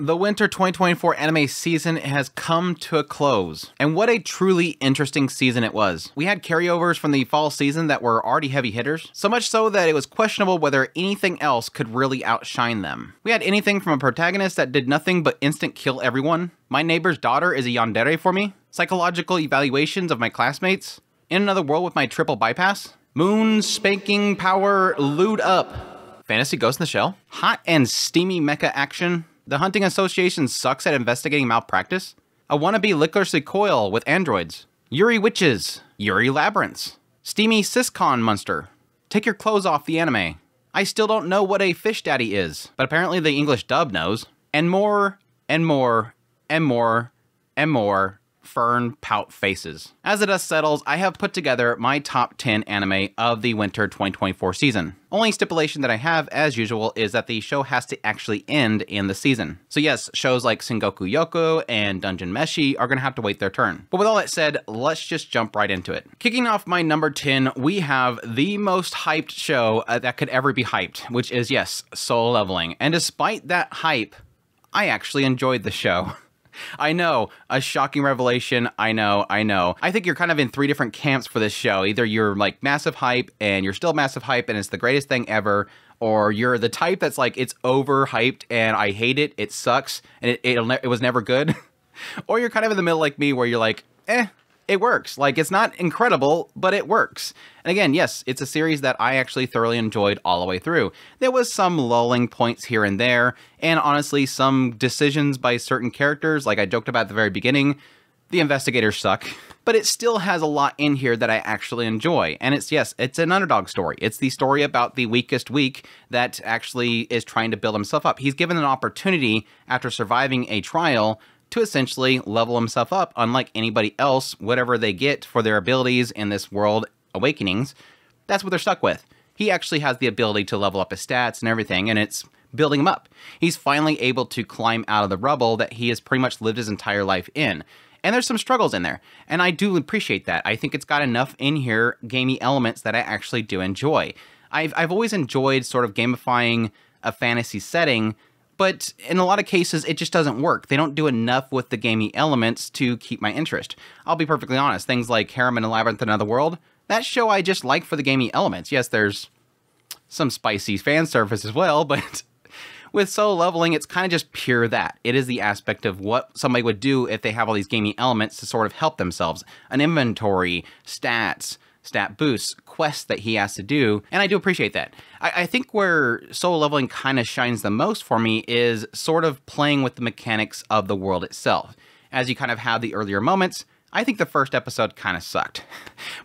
The winter 2024 anime season has come to a close, and what a truly interesting season it was. We had carryovers from the fall season that were already heavy hitters, so much so that it was questionable whether anything else could really outshine them. We had anything from a protagonist that did nothing but instant kill everyone, My Neighbor's Daughter is a yandere for me, psychological evaluations of my classmates, In Another World with my triple bypass, Moon Spanking Power Lewd Up, Fantasy Ghost in the Shell, hot and steamy mecha action, The Hunting Association sucks at investigating malpractice, a wannabe Licorice Coil with androids, Yuri Witches, Yuri Labyrinths, steamy siscon monster, Take Your Clothes Off the Anime, I still don't know what a fish daddy is, but apparently the English dub knows, and more, and more, and more, and more fern pout faces. As the dust settles, I have put together my top 10 anime of the winter 2024 season. Only stipulation that I have, as usual, is that the show has to actually end in the season. So yes, shows like Sengoku Yoku and Dungeon Meshi are gonna have to wait their turn. But with all that said, let's just jump right into it. Kicking off my number 10, we have the most hyped show that could ever be hyped, which is, yes, Solo Leveling. And despite that hype, I actually enjoyed the show. I know, a shocking revelation, I know. I think you're kind of in three different camps for this show. Either you're like massive hype and you're still massive hype and it's the greatest thing ever, or you're the type that's like, it's overhyped and I hate it, it sucks, and it was never good. Or you're kind of in the middle like me where you're like, eh, it works. Like, it's not incredible, but it works. And again, yes, it's a series that I actually thoroughly enjoyed all the way through. There was some lulling points here and there, and honestly, some decisions by certain characters, like I joked about at the very beginning, the investigators suck. But it still has a lot in here that I actually enjoy. And it's, yes, it's an underdog story. It's the story about the weakest weak that actually is trying to build himself up. He's given an opportunity after surviving a trial to essentially level himself up, unlike anybody else. Whatever they get for their abilities in this world, Awakenings, that's what they're stuck with. He actually has the ability to level up his stats and everything, and it's building him up. He's finally able to climb out of the rubble that he has pretty much lived his entire life in. And there's some struggles in there, and I do appreciate that. I think it's got enough in here, gamey elements that I actually do enjoy. I've always enjoyed sort of gamifying a fantasy setting, but in a lot of cases, it just doesn't work. They don't do enough with the gamey elements to keep my interest. I'll be perfectly honest. Things like Harem and Labyrinth and Another World, that show I just like for the gamey elements. Yes, there's some spicy fan service as well, but with Solo Leveling, it's kind of just pure that. It is the aspect of what somebody would do if they have all these gamey elements to sort of help themselves. An inventory, stats, stat boosts, quests that he has to do, and I do appreciate that. I think where Solo Leveling kind of shines the most for me is sort of playing with the mechanics of the world itself. As you kind of have the earlier moments, I think the first episode kind of sucked.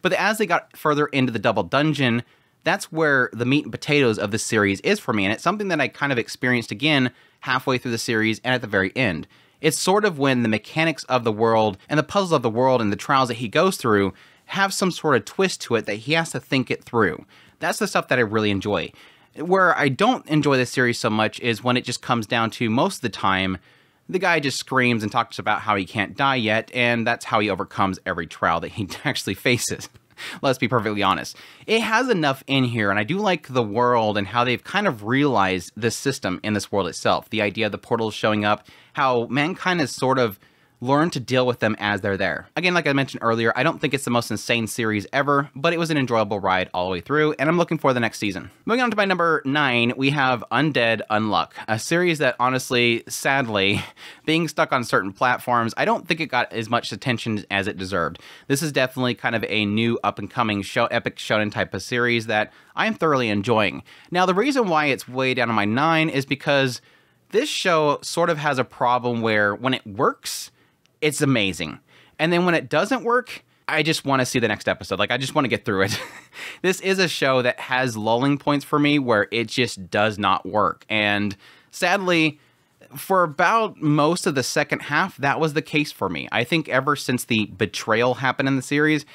But as they got further into the double dungeon, that's where the meat and potatoes of this series is for me, and it's something that I kind of experienced again halfway through the series and at the very end. It's sort of when the mechanics of the world and the puzzles of the world and the trials that he goes through have some sort of twist to it that he has to think it through. That's the stuff that I really enjoy. Where I don't enjoy this series so much is when it just comes down to, most of the time, the guy just screams and talks about how he can't die yet, and that's how he overcomes every trial that he actually faces. Let's be perfectly honest. It has enough in here, and I do like the world and how they've kind of realized this system in this world itself. The idea of the portals showing up, how mankind is sort of learn to deal with them as they're there. Again, like I mentioned earlier, I don't think it's the most insane series ever, but it was an enjoyable ride all the way through, and I'm looking for the next season. Moving on to my number 9, we have Undead Unluck, a series that honestly, sadly, being stuck on certain platforms, I don't think it got as much attention as it deserved. This is definitely kind of a new up-and-coming show, epic shonen type of series that I'm thoroughly enjoying. Now, the reason why it's way down on my 9 is because this show sort of has a problem where when it works, it's amazing. And then when it doesn't work, I just want to see the next episode. Like, I just want to get through it. This is a show that has lulling points for me where it just does not work. And sadly, for about most of the second half, that was the case for me. I think ever since the betrayal happened in the series,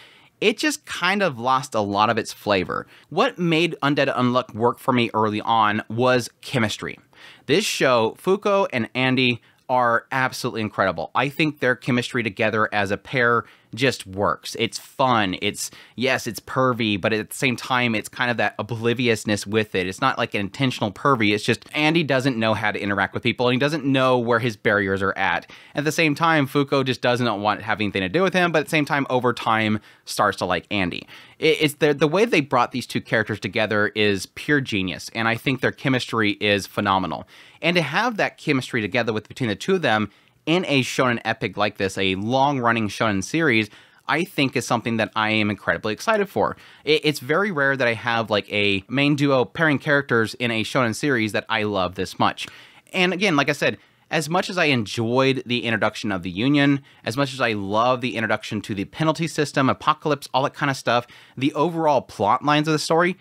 it just kind of lost a lot of its flavor. What made Undead Unluck work for me early on was chemistry. This show, Fuko and Andy, are absolutely incredible. I think their chemistry together as a pair just works. It's fun. It's, yes, it's pervy, but at the same time, it's kind of that obliviousness with it. It's not like an intentional pervy. It's just Andy doesn't know how to interact with people, and he doesn't know where his barriers are at. At the same time, Fuko just doesn't want to have anything to do with him, but at the same time, over time, starts to like Andy. It's the way they brought these two characters together is pure genius, and I think their chemistry is phenomenal. And to have that chemistry together between the two of them in a shonen epic like this, a long-running shonen series, I think is something that I am incredibly excited for. It's very rare that I have like a main duo pairing characters in a shonen series that I love this much. And again, like I said, as much as I enjoyed the introduction of the Union, as much as I love the introduction to the penalty system, apocalypse, all that kind of stuff, the overall plot lines of the story,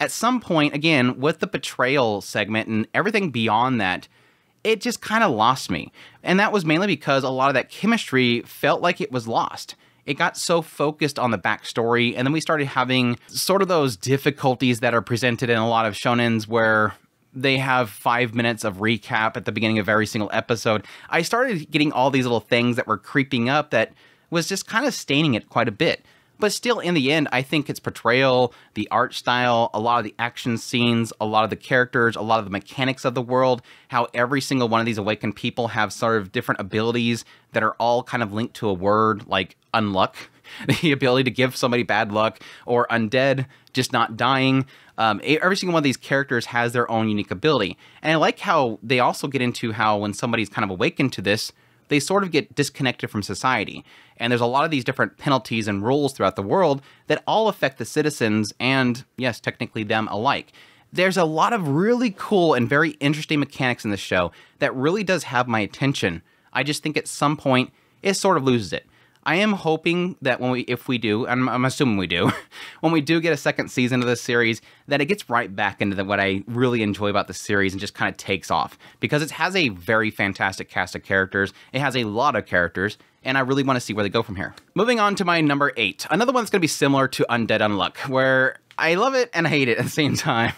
at some point, again, with the betrayal segment and everything beyond that, it just kind of lost me. And that was mainly because a lot of that chemistry felt like it was lost. It got so focused on the backstory, and then we started having sort of those difficulties that are presented in a lot of shonens where they have 5 minutes of recap at the beginning of every single episode. I started getting all these little things that were creeping up that was just kind of staining it quite a bit. But still, in the end, I think its portrayal, the art style, a lot of the action scenes, a lot of the characters, a lot of the mechanics of the world, how every single one of these awakened people have sort of different abilities that are all kind of linked to a word like unluck, the ability to give somebody bad luck, or undead, just not dying. Every single one of these characters has their own unique ability. And I like how they also get into how when somebody's kind of awakened to this, they sort of get disconnected from society. And there's a lot of these different penalties and rules throughout the world that all affect the citizens and, yes, technically them alike. There's a lot of really cool and very interesting mechanics in this show that really does have my attention. I just think at some point it sort of loses it. I am hoping that if we do, I'm assuming we do, when we do get a second season of this series, that it gets right back into what I really enjoy about the series and just kind of takes off. Because it has a very fantastic cast of characters, it has a lot of characters, and I really want to see where they go from here. Moving on to my number 8, another one that's going to be similar to Undead Unluck, where I love it and hate it at the same time.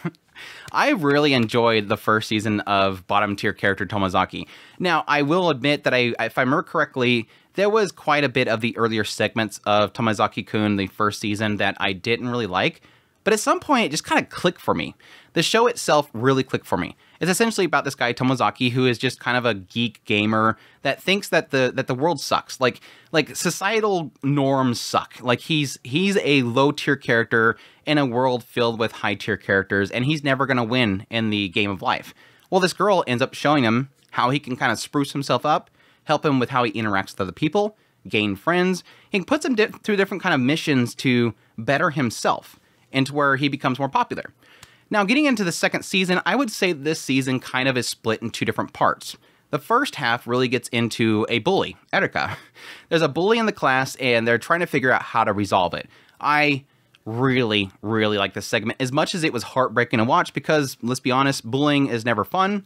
I really enjoyed the first season of Bottom Tier Character Tomozaki. Now, I will admit that if I remember correctly, there was quite a bit of the earlier segments of Tomozaki-kun, the first season, that I didn't really like, but at some point it just kind of clicked for me. The show itself really clicked for me. It's essentially about this guy Tomozaki who is just kind of a geek gamer that thinks that the world sucks. Like societal norms suck. Like he's a low-tier character in a world filled with high-tier characters, and he's never going to win in the game of life. Well, this girl ends up showing him how he can kind of spruce himself up, help him with how he interacts with other people, gain friends. He puts him through different kind of missions to better himself and to where he becomes more popular. Now, getting into the second season, I would say this season kind of is split in two different parts. The first half really gets into a bully, Erika. There's a bully in the class, and they're trying to figure out how to resolve it. I really, really like this segment, as much as it was heartbreaking to watch because, let's be honest, bullying is never fun.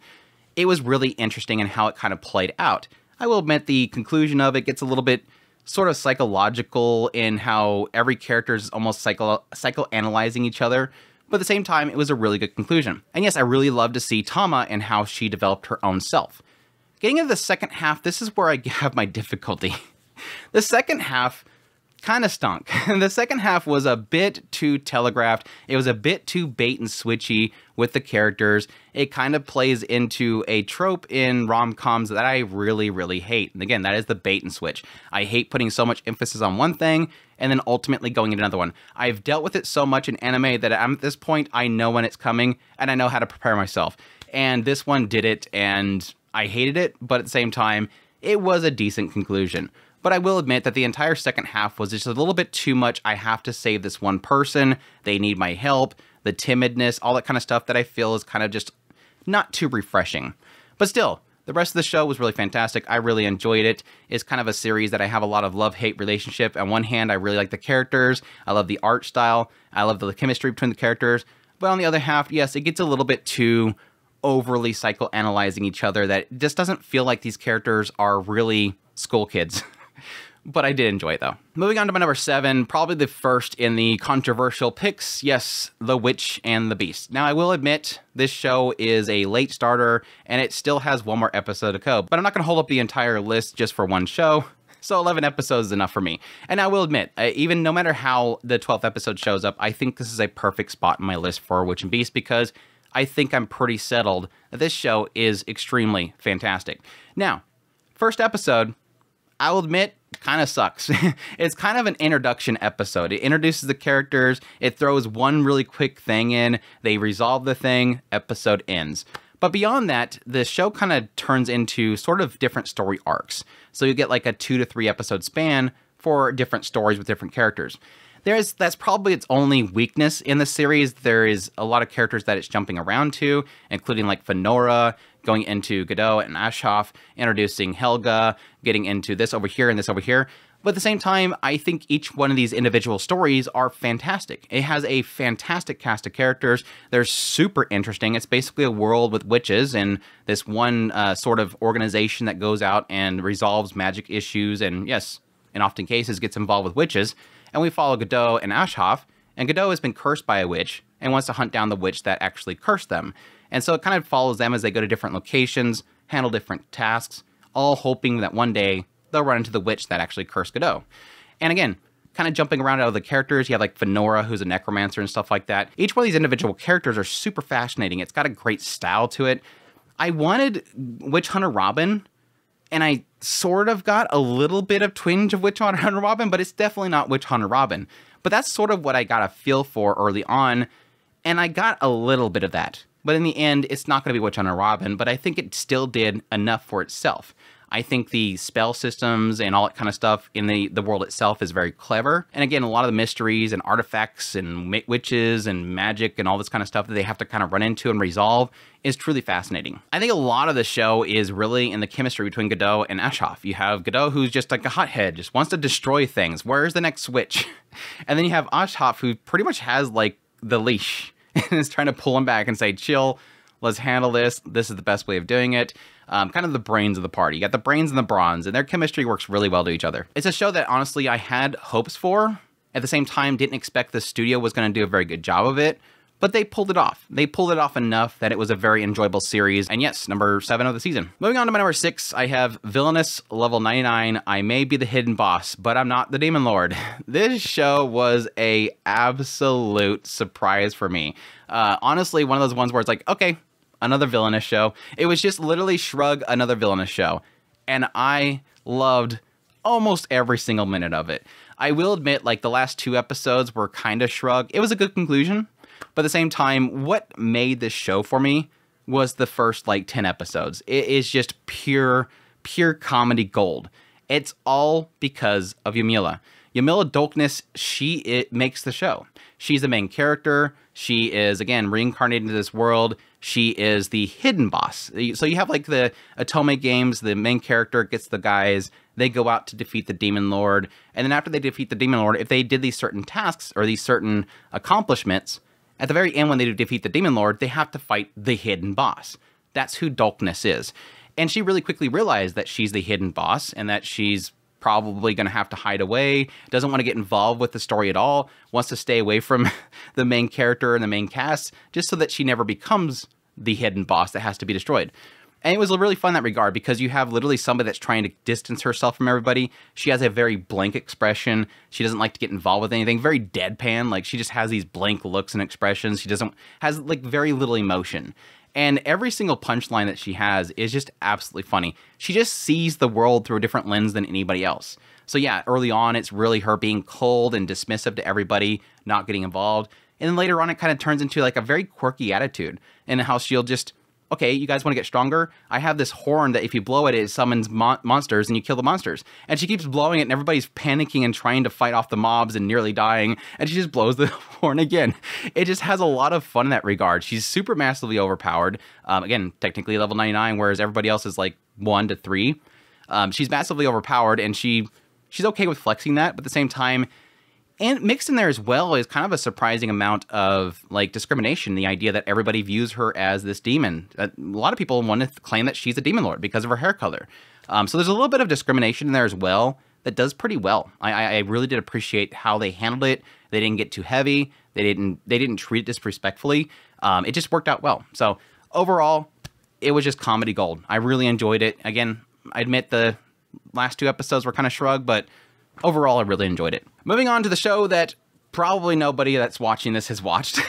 It was really interesting in how it kind of played out. I will admit the conclusion of it gets a little bit sort of psychological in how every character is almost psychoanalyzing each other. But at the same time, it was a really good conclusion. And yes, I really love to see Tama and how she developed her own self. Getting into the second half, this is where I have my difficulty. The second half kind of stunk. The second half was a bit too telegraphed. It was a bit too bait and switchy with the characters. It kind of plays into a trope in rom-coms that I really, really hate. And again, that is the bait and switch. I hate putting so much emphasis on one thing and then ultimately going into another one. I've dealt with it so much in anime that I'm at this point, I know when it's coming and I know how to prepare myself. And this one did it and I hated it, but at the same time, it was a decent conclusion. But I will admit that the entire second half was just a little bit too much. I have to save this one person. They need my help. The timidness, all that kind of stuff that I feel is kind of just not too refreshing. But still, the rest of the show was really fantastic. I really enjoyed it. It's kind of a series that I have a lot of love-hate relationship. On one hand, I really like the characters. I love the art style. I love the chemistry between the characters. But on the other half, yes, it gets a little bit too overly psychoanalyzing each other that it just doesn't feel like these characters are really school kids. But I did enjoy it, though. Moving on to my number 7, probably the first in the controversial picks. Yes, The Witch and the Beast. Now, I will admit, this show is a late starter, and it still has one more episode to go. But I'm not going to hold up the entire list just for one show. So 11 episodes is enough for me. And I will admit, even no matter how the 12th episode shows up, I think this is a perfect spot in my list for Witch and Beast because I think I'm pretty settled that this show is extremely fantastic. Now, first episode, I will admit, kind of sucks. It's kind of an introduction episode. It introduces the characters. It throws one really quick thing in. They resolve the thing. Episode ends. But beyond that, the show kind of turns into sort of different story arcs. So you get like a 2 to 3 episode span for different stories with different characters. That's probably its only weakness in the series. There is a lot of characters that it's jumping around to, including like Fenora, going into Godot and Ashoff, introducing Helga, getting into this over here and this over here. But at the same time, I think each one of these individual stories are fantastic. It has a fantastic cast of characters. They're super interesting. It's basically a world with witches and this one sort of organization that goes out and resolves magic issues and, yes, in often cases gets involved with witches. And we follow Godot and Ashoff, and Godot has been cursed by a witch and wants to hunt down the witch that actually cursed them. And so it kind of follows them as they go to different locations, handle different tasks, all hoping that one day they'll run into the witch that actually cursed Godot. And again, kind of jumping around out of the characters, you have like Fenora, who's a necromancer and stuff like that. Each one of these individual characters are super fascinating. It's got a great style to it. I wanted Witch Hunter Robin, and I sort of got a little bit of twinge of Witch Hunter Robin, but it's definitely not Witch Hunter Robin. But that's sort of what I got a feel for early on, and I got a little bit of that. But in the end, it's not going to be Witch Hunter Robin, but I think it still did enough for itself. I think the spell systems and all that kind of stuff in the world itself is very clever. And again, a lot of the mysteries and artifacts and witches and magic and all this kind of stuff that they have to kind of run into and resolve is truly fascinating. I think a lot of the show is really in the chemistry between Godot and Ashoff. You have Godot, who's just like a hothead, just wants to destroy things. Where's the next witch? And then you have Ashoff, who pretty much has like the leash and is trying to pull him back and say, chill, let's handle this. This is the best way of doing it. Kind of the brains of the party. You got the brains and the bronze, and their chemistry works really well to each other. It's a show that, honestly, I had hopes for. At the same time, didn't expect the studio was going to do a very good job of it, but they pulled it off. They pulled it off enough that it was a very enjoyable series, and yes, number 7 of the season. Moving on to my number 6, I have Villainous Level 99. I may be the hidden boss, but I'm not the demon lord. This show was an absolute surprise for me. Honestly, one of those ones where it's like, okay, another villainous show. It was just literally shrug, another villainous show. And I loved almost every single minute of it. I will admit, like, the last 2 episodes were kind of shrug. It was a good conclusion. But at the same time, what made this show for me was the first, like, 10 episodes. It is just pure comedy gold. It's all because of Yamila. Yamila Dolknis, it makes the show. She's the main character. She is, again, reincarnated into this world. She is the hidden boss. So you have like the Otome games, the main character gets the guys, they go out to defeat the demon lord. And then after they defeat the demon lord, if they did these certain tasks or these certain accomplishments, at the very end when they defeat the demon lord, they have to fight the hidden boss. That's who Dolknis is. And she really quickly realized that she's the hidden boss and that she's probably going to have to hide away, doesn't want to get involved with the story at all, wants to stay away from the main character and the main cast, just so that she never becomes the hidden boss that has to be destroyed. And it was really fun in that regard, because you have literally somebody that's trying to distance herself from everybody. She has a very blank expression. She doesn't like to get involved with anything. Very deadpan. Like, she just has these blank looks and expressions. She has like very little emotion. And every single punchline that she has is just absolutely funny. She just sees the world through a different lens than anybody else. So yeah, early on, it's really her being cold and dismissive to everybody, not getting involved. And then later on, it kind of turns into like a very quirky attitude and how she'll just, okay, you guys want to get stronger? I have this horn that if you blow it, it summons monsters and you kill the monsters. And she keeps blowing it and everybody's panicking and trying to fight off the mobs and nearly dying. And she just blows the horn again. It just has a lot of fun in that regard. She's super massively overpowered. Again, technically level 99, whereas everybody else is like 1 to 3. She's massively overpowered and she's okay with flexing that. But at the same time, and mixed in there as well is kind of a surprising amount of, like, discrimination. The idea that everybody views her as this demon. A lot of people want to claim that she's a demon lord because of her hair color. So there's a little bit of discrimination in there as well that does pretty well. I really did appreciate how they handled it. They didn't get too heavy. They didn't treat it disrespectfully. It just worked out well. So overall, it was just comedy gold. I really enjoyed it. Again, I admit the last two episodes were kind of shrugged, but overall, I really enjoyed it. Moving on to the show that probably nobody that's watching this has watched.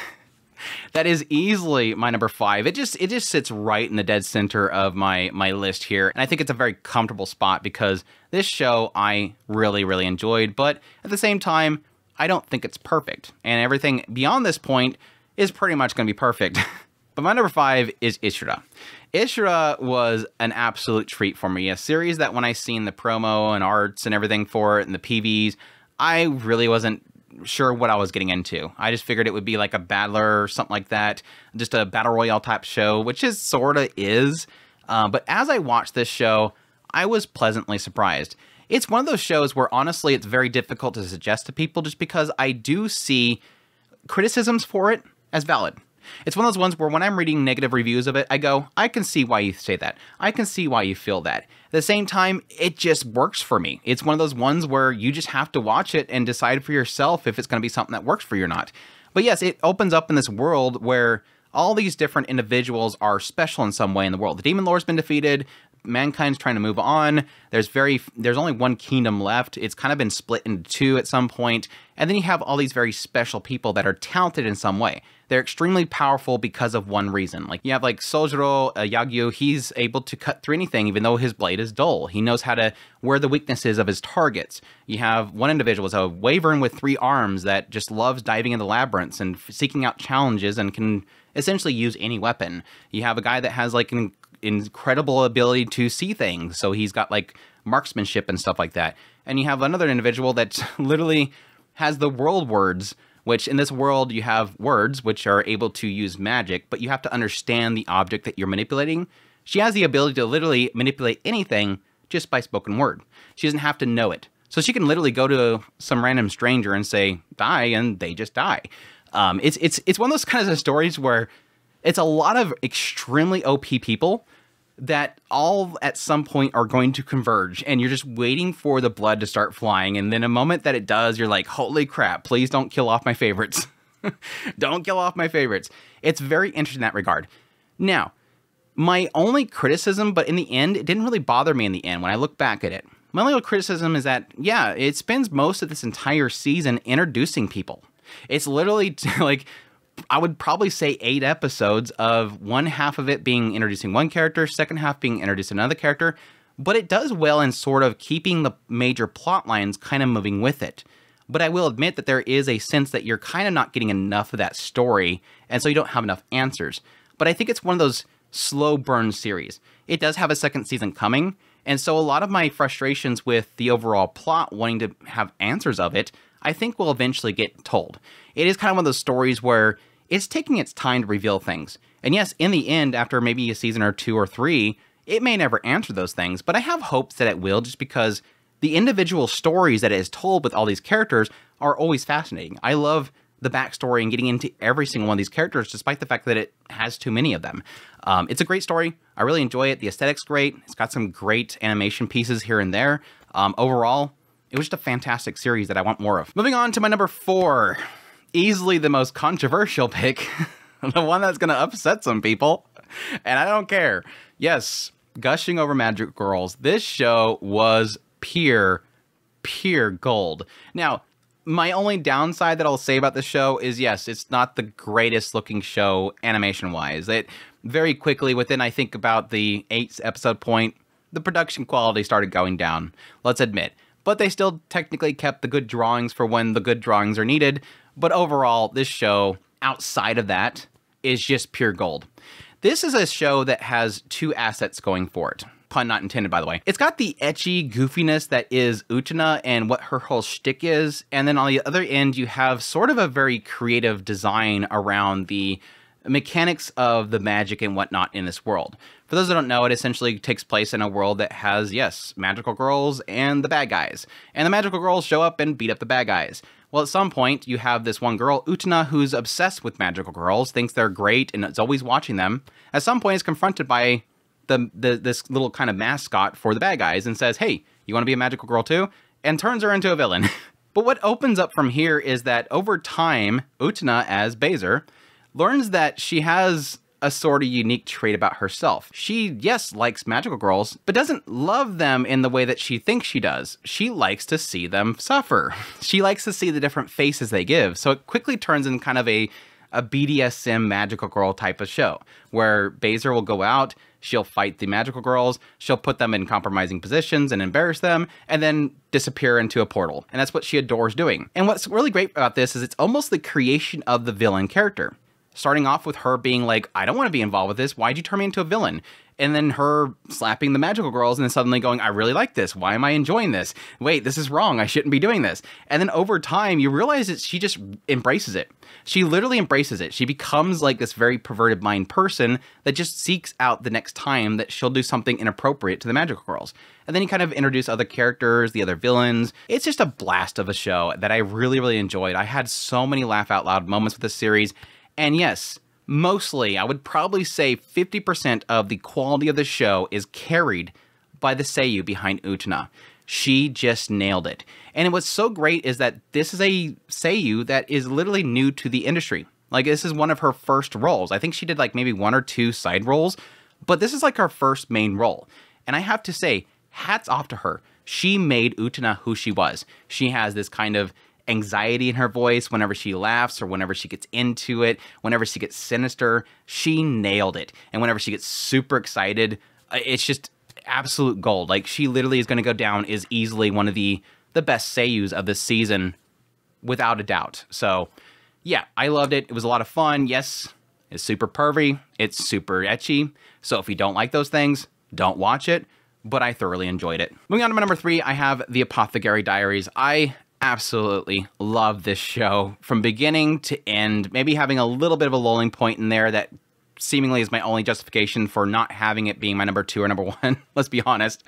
That is easily my number 5. It just sits right in the dead center of my list here. And I think it's a very comfortable spot because this show I really, really enjoyed. But at the same time, I don't think it's perfect. And everything beyond this point is pretty much going to be perfect. But my number 5 is Ishura. Ishura was an absolute treat for me. A series that when I seen the promo and arts and everything for it and the PVs, I really wasn't sure what I was getting into. I just figured it would be like a battler or something like that. Just a battle royale type show, which is sort of is. But as I watched this show, I was pleasantly surprised. It's one of those shows where honestly, it's very difficult to suggest to people just because I do see criticisms for it as valid. It's one of those ones where when I'm reading negative reviews of it, I go, I can see why you say that. I can see why you feel that. At the same time, it just works for me. It's one of those ones where you just have to watch it and decide for yourself if it's going to be something that works for you or not. But yes, it opens up in this world where all these different individuals are special in some way in the world. The Demon Lord's been defeated. Mankind's trying to move on. There's only one kingdom left. It's kind of been split into two at some point. And then you have all these very special people that are talented in some way. They're extremely powerful because of one reason. Like you have like Sojuro Yagyu, he's able to cut through anything even though his blade is dull. He knows how to where the weakness is of his targets. You have one individual, so a wyvern with 3 arms that just loves diving into labyrinths and seeking out challenges and can essentially use any weapon. You have a guy that has like an incredible ability to see things, so he's got like marksmanship and stuff like that. And you have another individual that literally has the world words, which in this world you have words which are able to use magic, but you have to understand the object that you're manipulating. She has the ability to literally manipulate anything just by spoken word. She doesn't have to know it, so she can literally go to some random stranger and say die, and they just die. It's one of those kinds of stories where it's a lot of extremely OP people that all at some point are going to converge, and you're just waiting for the blood to start flying. And then a moment that it does, you're like, holy crap, please don't kill off my favorites. Don't kill off my favorites. It's very interesting in that regard. Now, my only criticism, but in the end, it didn't really bother me in the end when I look back at it. My only criticism is that, yeah, it spends most of this entire season introducing people. It's literally like, I would probably say 8 episodes of one half of it being introducing one character, second half being introducing another character, but it does well in sort of keeping the major plot lines kind of moving with it. But I will admit that there is a sense that you're kind of not getting enough of that story, and so you don't have enough answers. But I think it's one of those slow burn series. It does have a second season coming, and so a lot of my frustrations with the overall plot wanting to have answers of it, I think will eventually get told. It is kind of one of those stories where it's taking its time to reveal things. And yes, in the end, after maybe a season or 2 or 3, it may never answer those things, but I have hopes that it will, just because the individual stories that it is told with all these characters are always fascinating. I love the backstory and getting into every single one of these characters, despite the fact that it has too many of them. It's a great story. I really enjoy it. The aesthetic's great. It's got some great animation pieces here and there. Overall, it was just a fantastic series that I want more of. Moving on to my number 4, easily the most controversial pick, the one that's going to upset some people, and I don't care. Yes, Gushing Over Magical Girls. This show was pure gold. Now, my only downside that I'll say about this show is, yes, it's not the greatest looking show animation-wise. It very quickly, within I think about the 8th episode point, the production quality started going down, let's admit. But they still technically kept the good drawings for when the good drawings are needed. But overall, this show, outside of that, is just pure gold. This is a show that has 2 assets going for it. Pun not intended, by the way. It's got the ecchi goofiness that is Utena and what her whole shtick is. And then on the other end, you have sort of a very creative design around the mechanics of the magic and whatnot in this world. For those that don't know, it essentially takes place in a world that has, yes, magical girls and the bad guys. And the magical girls show up and beat up the bad guys. Well, at some point, you have this one girl, Utena, who's obsessed with magical girls, thinks they're great, and is always watching them. At some point, is confronted by this little kind of mascot for the bad guys and says, hey, you want to be a magical girl too? And turns her into a villain. But what opens up from here is that over time, Utena, as Bazer, learns that she has a sort of unique trait about herself. She, yes, likes magical girls, but doesn't love them in the way that she thinks she does. She likes to see them suffer. She likes to see the different faces they give, so it quickly turns in kind of a BDSM magical girl type of show, where Baser will go out, she'll fight the magical girls, she'll put them in compromising positions and embarrass them, and then disappear into a portal. And that's what she adores doing. And what's really great about this is it's almost the creation of the villain character. Starting off with her being like, I don't want to be involved with this, why'd you turn me into a villain? And then her slapping the magical girls and then suddenly going, I really like this, why am I enjoying this? Wait, this is wrong, I shouldn't be doing this. And then over time, you realize that she just embraces it. She literally embraces it. She becomes like this very perverted mind person that just seeks out the next time that she'll do something inappropriate to the magical girls. And then you kind of introduce other characters, the other villains. It's just a blast of a show that I really, really enjoyed. I had so many laugh out loud moments with this series. And yes, mostly, I would probably say 50% of the quality of the show is carried by the seiyuu behind Utena. She just nailed it. And what's so great is that this is a seiyuu that is literally new to the industry. Like, this is one of her first roles. I think she did, like, maybe one or two side roles, but this is, like, her first main role. And I have to say, hats off to her. She made Utena who she was. She has this kind of anxiety in her voice whenever she laughs or whenever she gets into it, whenever she gets sinister, she nailed it. And whenever she gets super excited, it's just absolute gold. Like, she literally is going to go down as easily one of the best seiyus of this season, without a doubt. So, yeah, I loved it. It was a lot of fun. Yes, it's super pervy. It's super ecchi. So if you don't like those things, don't watch it. But I thoroughly enjoyed it. Moving on to my number 3, I have The Apothecary Diaries. I absolutely love this show from beginning to end, maybe having a little bit of a lulling point in there that seemingly is my only justification for not having it being my number 2 or number 1, let's be honest.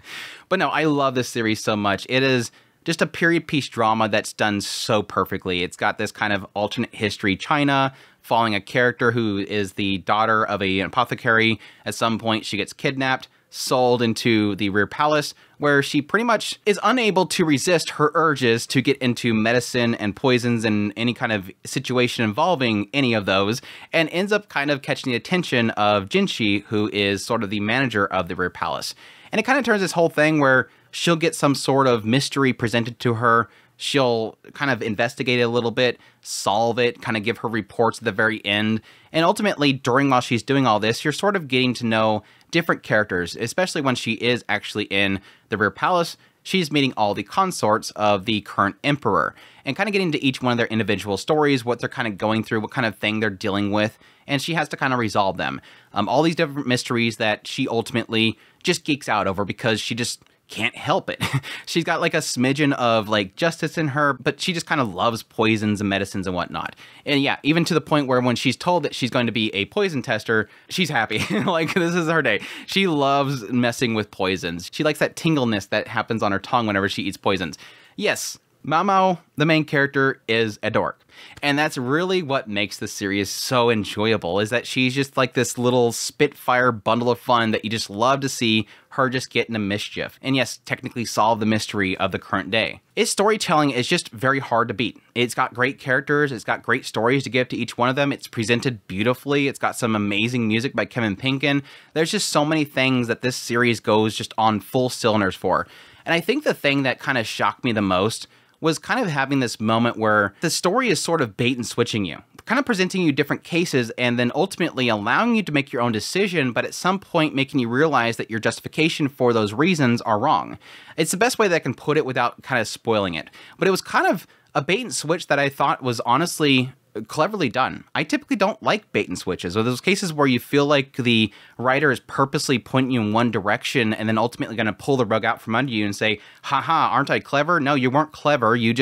But no, I love this series so much. It is just a period piece drama that's done so perfectly. It's got this kind of alternate history China, following a character who is the daughter of an apothecary. At some point, she gets kidnapped, sold into the Rear Palace, where she pretty much is unable to resist her urges to get into medicine and poisons and any kind of situation involving any of those, and ends up kind of catching the attention of Jinshi, who is sort of the manager of the Rear Palace. And it kind of turns this whole thing where she'll get some sort of mystery presented to her. She'll kind of investigate it a little bit, solve it, kind of give her reports at the very end. And ultimately, while she's doing all this, you're sort of getting to know different characters, especially when she is actually in the Rear Palace. She's meeting all the consorts of the current emperor and kind of getting to each one of their individual stories, what they're kind of going through, what kind of thing they're dealing with, and she has to kind of resolve them. All these different mysteries that she ultimately just geeks out over because she just can't help it. She's got like a smidgen of like justice in her, but she just kind of loves poisons and medicines and whatnot. And yeah, even to the point where when she's told that she's going to be a poison tester, she's happy. Like, this is her day. She loves messing with poisons. She likes that tingleness that happens on her tongue whenever she eats poisons. Yes, Maomao, the main character, is a dork. And that's really what makes the series so enjoyable, is that she's just like this little spitfire bundle of fun that you just love to see her just get into mischief. And yes, technically solve the mystery of the current day. Its storytelling is just very hard to beat. It's got great characters. It's got great stories to give to each one of them. It's presented beautifully. It's got some amazing music by Kevin Penkin. There's just so many things that this series goes just on full cylinders for. And I think the thing that kind of shocked me the most was kind of having this moment where the story is sort of bait and switching you, kind of presenting you different cases and then ultimately allowing you to make your own decision, but at some point making you realize that your justification for those reasons are wrong. It's the best way that I can put it without kind of spoiling it. But it was kind of a bait and switch that I thought was honestly cleverly done. I typically don't like bait and switches, or those cases where you feel like the writer is purposely pointing you in one direction and then ultimately going to pull the rug out from under you and say, haha, aren't I clever? No, you weren't clever. You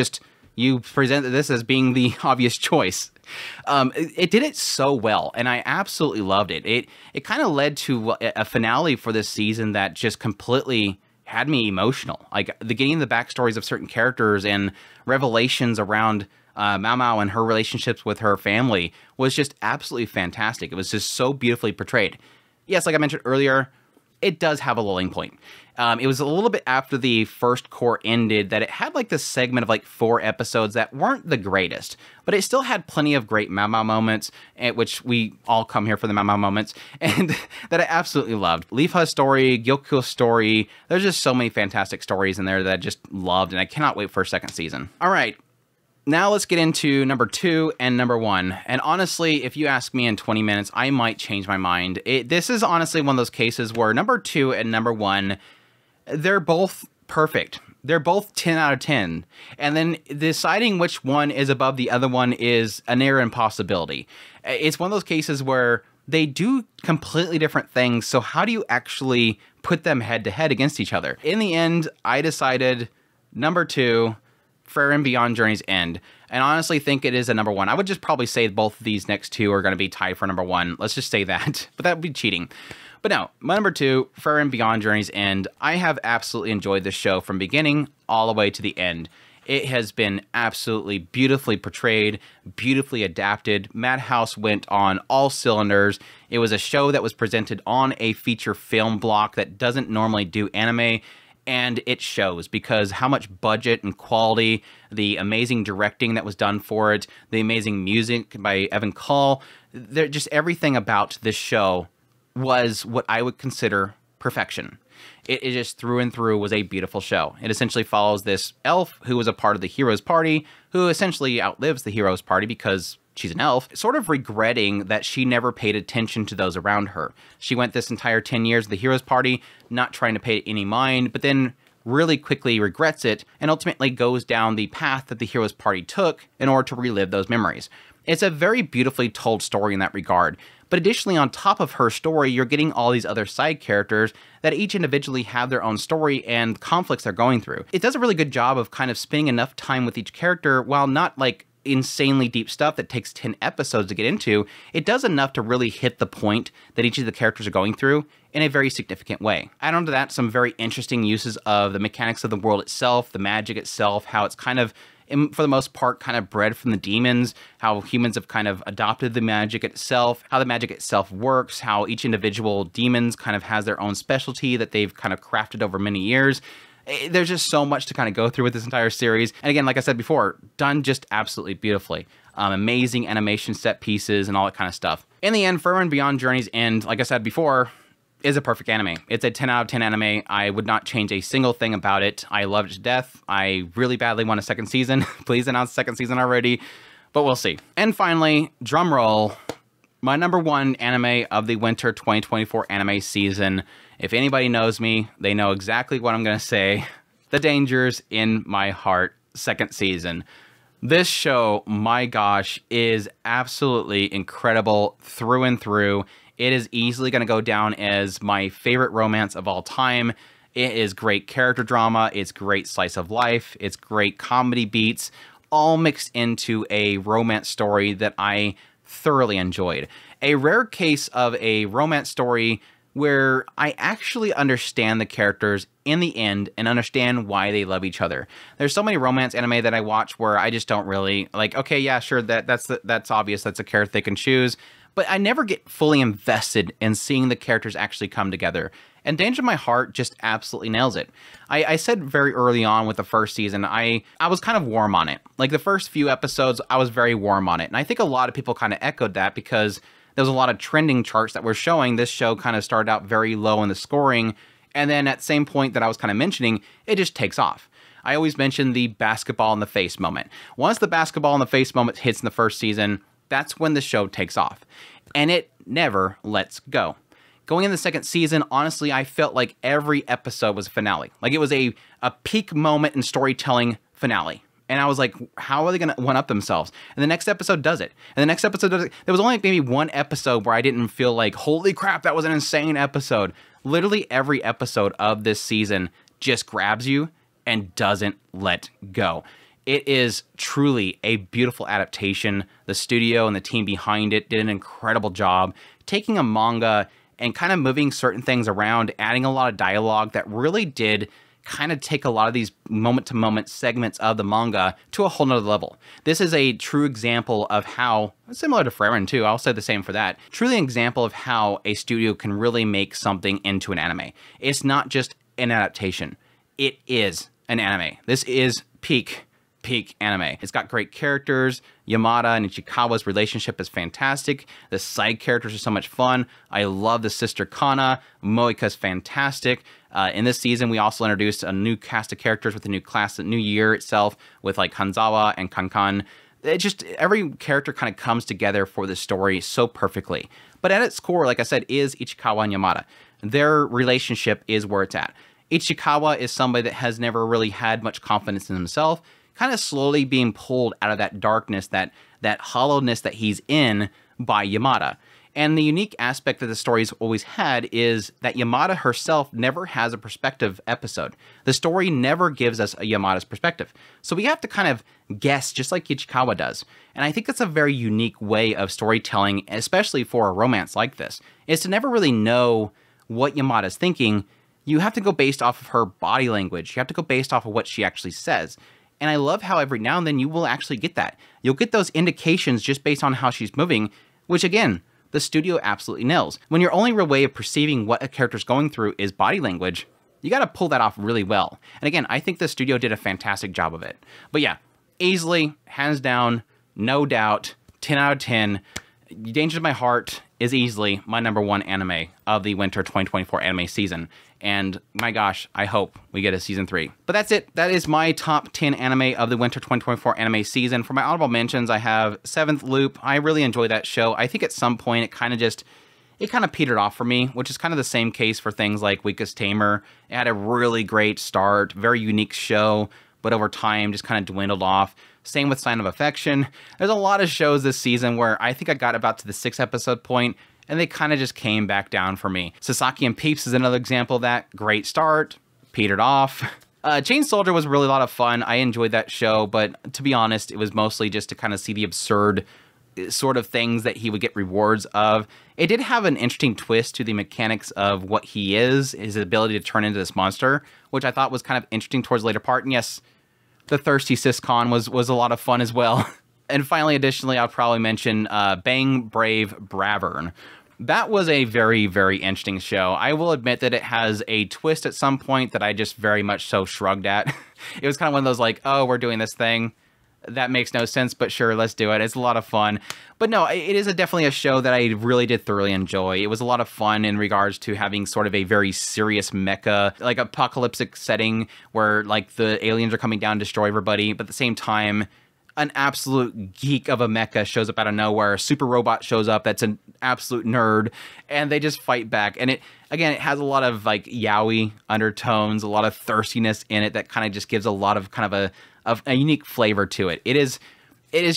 presented this as being the obvious choice. It did it so well, and I absolutely loved it. It kind of led to a finale for this season that just completely had me emotional. Like, the getting the backstories of certain characters and revelations around Maomao and her relationships with her family was just absolutely fantastic. It was just so beautifully portrayed. Yes, like I mentioned earlier, it does have a lulling point. It was a little bit after the first core ended that it had like this segment of like 4 episodes that weren't the greatest, but it still had plenty of great Maomao moments, at which we all come here for the Maomao moments, and that I absolutely loved. Leafa's story, Gyoku's story, there's just so many fantastic stories in there that I just loved, and I cannot wait for a second season. All right. Now let's get into number 2 and number 1. And honestly, if you ask me in 20 minutes, I might change my mind. This is honestly one of those cases where number 2 and number 1, they're both perfect. They're both 10 out of 10. And then deciding which one is above the other one is a near impossibility. It's one of those cases where they do completely different things. So how do you actually put them head to head against each other? In the end, I decided number 2... Frieren: Beyond Journey's End, and honestly think it is a number 1. I would just probably say both of these next 2 are going to be tied for number 1. Let's just say that, but that would be cheating. But no, my number 2, Frieren: Beyond Journey's End. I have absolutely enjoyed this show from beginning all the way to the end. It has been absolutely beautifully portrayed, beautifully adapted. Madhouse went on all cylinders. It was a show that was presented on a feature film block that doesn't normally do anime. And it shows because how much budget and quality, the amazing directing that was done for it, the amazing music by Evan Call, just everything about this show was what I would consider perfection. It just through and through was a beautiful show. It essentially follows this elf who was a part of the hero's party, who essentially outlives the hero's party because she's an elf, sort of regretting that she never paid attention to those around her. She went this entire 10 years of the hero's party, not trying to pay any mind, but then really quickly regrets it and ultimately goes down the path that the hero's party took in order to relive those memories. It's a very beautifully told story in that regard. But additionally, on top of her story, you're getting all these other side characters that each individually have their own story and conflicts they're going through. It does a really good job of kind of spending enough time with each character while not like insanely deep stuff that takes 10 episodes to get into. It does enough to really hit the point that each of the characters are going through in a very significant way. Add on to that some very interesting uses of the mechanics of the world itself, the magic itself, how it's kind of, for the most part, kind of bred from the demons, how humans have kind of adopted the magic itself, how the magic itself works, how each individual demons kind of has their own specialty that they've kind of crafted over many years. There's just so much to kind of go through with this entire series. And again, like I said before, done just absolutely beautifully. Amazing animation set pieces and all that kind of stuff. In the end, Frieren: Beyond Journey's End, like I said before, is a perfect anime. It's a 10 out of 10 anime. I would not change a single thing about it. I love it to death. I really badly want a second season. Please announce second season already, but we'll see. And finally, drum roll, my number 1 anime of the winter 2024 anime season. If anybody knows me, they know exactly what I'm going to say. The Dangers in My Heart, second season. This show, my gosh, is absolutely incredible through and through. It is easily going to go down as my favorite romance of all time. It is great character drama. It's great slice of life. It's great comedy beats, all mixed into a romance story that I thoroughly enjoyed. A rare case of a romance story where I actually understand the characters in the end and understand why they love each other. There's so many romance anime that I watch where I just don't really like, okay, yeah, sure, that's obvious. That's a character they can choose. But I never get fully invested in seeing the characters actually come together. And Danger in My Heart just absolutely nails it. I said very early on with the first season, I was kind of warm on it. Like the first few episodes, I was very warm on it. And I think a lot of people kind of echoed that because there was a lot of trending charts that were showing this show kind of started out very low in the scoring. And then at the same point that I was kind of mentioning, it just takes off. I always mention the basketball in the face moment. Once the basketball in the face moment hits in the first season, that's when the show takes off. And it never lets go. Going in the second season, honestly, I felt like every episode was a finale. Like it was a peak moment in storytelling finale. And I was like, how are they going to one-up themselves? And the next episode does it. And the next episode does it. There was only maybe one episode where I didn't feel like, holy crap, that was an insane episode. Literally every episode of this season just grabs you and doesn't let go. It is truly a beautiful adaptation. The studio and the team behind it did an incredible job taking a manga and kind of moving certain things around, adding a lot of dialogue that really did kind of take a lot of these moment-to-moment segments of the manga to a whole nother level. This is a true example of how, similar to Frieren too, I'll say the same for that, truly an example of how a studio can really make something into an anime. It's not just an adaptation. It is an anime. This is peak anime. It's got great characters. Yamada and Ichikawa's relationship is fantastic. The side characters are so much fun. I love the sister Kana. Moika's fantastic. In this season, we also introduced a new cast of characters with a new class, the new year itself, with like Hanzawa and Kankan. It just, every character kind of comes together for the story so perfectly. But at its core, like I said, is Ichikawa and Yamada. Their relationship is where it's at. Ichikawa is somebody that has never really had much confidence in himself, kind of slowly being pulled out of that darkness, that hollowness that he's in by Yamada. And the unique aspect that the story's always had is that Yamada herself never has a perspective episode. The story never gives us a Yamada's perspective. So we have to kind of guess, just like Ichikawa does. And I think that's a very unique way of storytelling, especially for a romance like this, is to never really know what Yamada's thinking. You have to go based off of her body language. You have to go based off of what she actually says. And I love how every now and then you will actually get that. You'll get those indications just based on how she's moving, which again, the studio absolutely nails. When your only real way of perceiving what a character's going through is body language, you gotta pull that off really well. And again, I think the studio did a fantastic job of it. But yeah, easily, hands down, no doubt, 10 out of 10, Dangers in My Heart is easily my #1 anime of the winter 2024 anime season. And my gosh, I hope we get a season 3. But that's it. That is my top 10 anime of the winter 2024 anime season. For my honorable mentions, I have Seventh Loop. I really enjoy that show. I think at some point it kind of just, it kind of petered off for me, which is kind of the same case for things like Weakest Tamer. It had a really great start, very unique show, but over time just kind of dwindled off. Same with Sign of Affection. There's a lot of shows this season where I think I got about to the 6th episode point and they kind of just came back down for me. Sasaki and Peeps is another example of that. Great start, petered off. Chain Soldier was really a lot of fun. I enjoyed that show, but to be honest, it was mostly just to kind of see the absurd sort of things that he would get rewards of. It did have an interesting twist to the mechanics of what he is, his ability to turn into this monster, which I thought was kind of interesting towards the later part. And yes, the Thirsty Siscon was a lot of fun as well. And finally, additionally, I'll probably mention Bang Brave Bravern. That was a very, very interesting show. I will admit that it has a twist at some point that I just very much so shrugged at. It was kind of one of those like, oh, we're doing this thing. That makes no sense, but sure, let's do it. It's a lot of fun. But no, it is definitely a show that I really did thoroughly enjoy. It was a lot of fun in regards to having sort of a very serious mecha, like apocalyptic setting where like the aliens are coming down to destroy everybody. But at the same time, an absolute geek of a mecha shows up out of nowhere. A super robot shows up that's an absolute nerd, and they just fight back. And it, again, it has a lot of like yaoi undertones, a lot of thirstiness in it that kind of just gives a lot of kind of a unique flavor to it. It is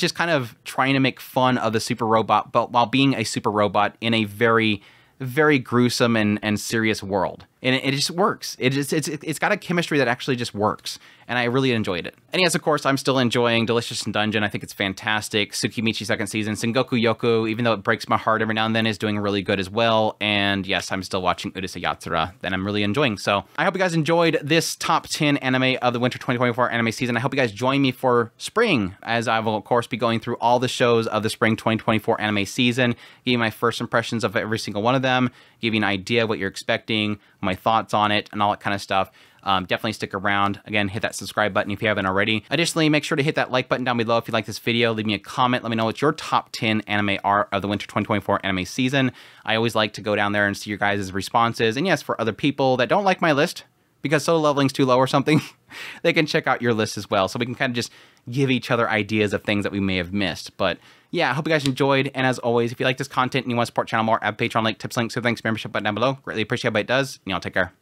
just kind of trying to make fun of the super robot, but while being a super robot in a very, very gruesome and serious world. And it just works. It's got a chemistry that actually just works. And I really enjoyed it. And yes, of course, I'm still enjoying Delicious in Dungeon. I think it's fantastic. Tsukimichi 2nd season. Sengoku Yoku, even though it breaks my heart every now and then, is doing really good as well. And yes, I'm still watching Udisea Yatsura that I'm really enjoying. So I hope you guys enjoyed this top 10 anime of the winter 2024 anime season. I hope you guys join me for spring, as I will, of course, be going through all the shows of the spring 2024 anime season, give you my first impressions of every single one of them, give you an idea what you're expecting, my thoughts on it, and all that kind of stuff. Definitely stick around. Again, hit that subscribe button if you haven't already. Additionally, make sure to hit that like button down below if you like this video. Leave me a comment. Let me know what your top 10 anime are of the winter 2024 anime season. I always like to go down there and see your guys' responses. And yes, for other people that don't like my list, because Solo Leveling's too low or something, they can check out your list as well. So we can kind of just give each other ideas of things that we may have missed. But yeah, I hope you guys enjoyed. And as always, if you like this content and you want to support the channel more, add Patreon link, tips links, so thanks, membership button down below. Greatly appreciate it, but it does. And y'all take care.